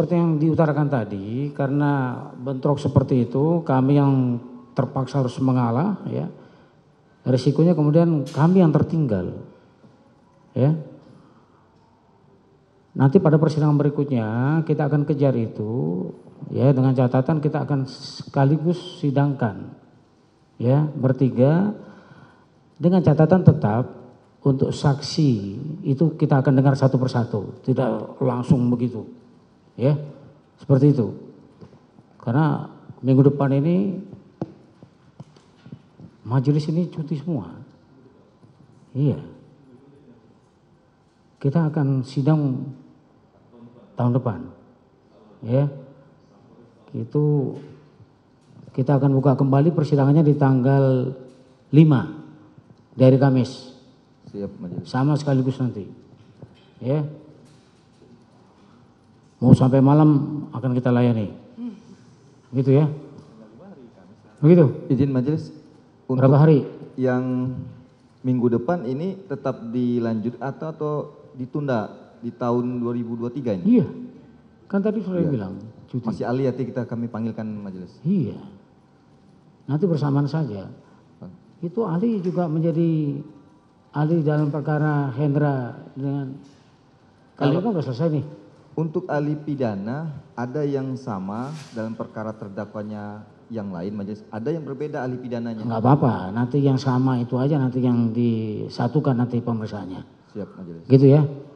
seperti yang diutarakan tadi, karena bentrok seperti itu kami yang terpaksa harus mengalah, ya. Risikonya kemudian kami yang tertinggal, ya. Nanti pada persidangan berikutnya kita akan kejar itu, ya, dengan catatan kita akan sekaligus sidangkan, ya, bertiga, dengan catatan tetap untuk saksi itu kita akan dengar satu persatu, tidak langsung begitu, ya, seperti itu. Karena minggu depan ini majelis ini cuti semua, iya. Kita akan sidang tahun depan, ya. Itu kita akan buka kembali persidangannya di tanggal 5 dari Kamis. Siap, sama sekaligus nanti, ya. Mau sampai malam akan kita layani, gitu ya. Begitu. Izin majelis. Untuk berapa hari? Yang minggu depan ini tetap dilanjut atau ditunda di tahun 2023 ini? Iya. Kan tadi sudah bilang cuti. Masih ahli hati kami panggilkan majelis. Iya. Nanti bersamaan saja. Itu ahli juga menjadi ahli dalam perkara Hendra dengan kalau kan sudah selesai nih. Untuk ahli pidana ada yang sama dalam perkara terdakwanya yang lain majelis, ada yang berbeda ahli pidananya. Enggak apa-apa, nanti yang sama itu aja nanti yang disatukan nanti pemeriksaannya. Siap majelis. Gitu ya.